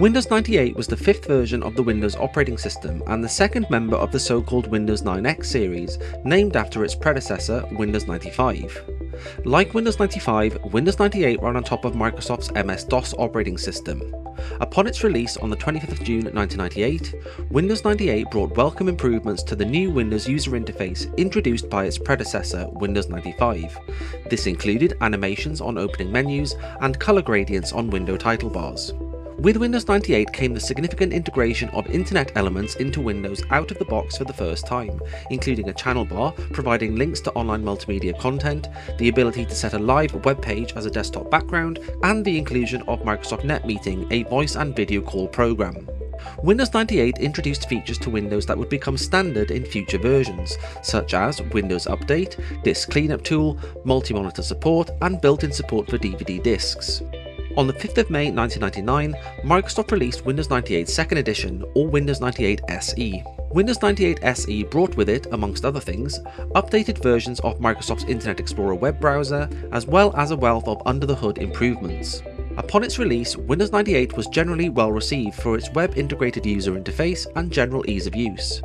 Windows 98 was the fifth version of the Windows operating system and the second member of the so-called Windows 9X series, named after its predecessor, Windows 95. Like Windows 95, Windows 98 ran on top of Microsoft's MS-DOS operating system. Upon its release on the 25th of June 1998, Windows 98 brought welcome improvements to the new Windows user interface introduced by its predecessor, Windows 95. This included animations on opening menus and color gradients on window title bars. With Windows 98 came the significant integration of Internet elements into Windows out of the box for the first time, including a channel bar providing links to online multimedia content, the ability to set a live web page as a desktop background, and the inclusion of Microsoft NetMeeting, a voice and video call program. Windows 98 introduced features to Windows that would become standard in future versions, such as Windows Update, Disk Cleanup Tool, multi-monitor support, and built-in support for DVD discs. On the 5th of May 1999, Microsoft released Windows 98 Second Edition, or Windows 98 SE. Windows 98 SE brought with it, amongst other things, updated versions of Microsoft's Internet Explorer web browser, as well as a wealth of under-the-hood improvements. Upon its release, Windows 98 was generally well received for its web-integrated user interface and general ease of use.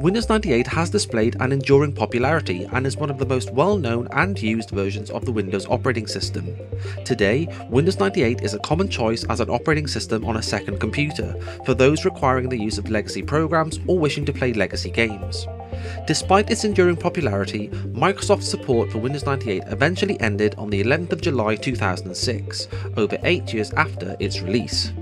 Windows 98 has displayed an enduring popularity and is one of the most well-known and used versions of the Windows operating system. Today, Windows 98 is a common choice as an operating system on a second computer for those requiring the use of legacy programs or wishing to play legacy games. Despite its enduring popularity, Microsoft's support for Windows 98 eventually ended on the 11th of July 2006, over 8 years after its release.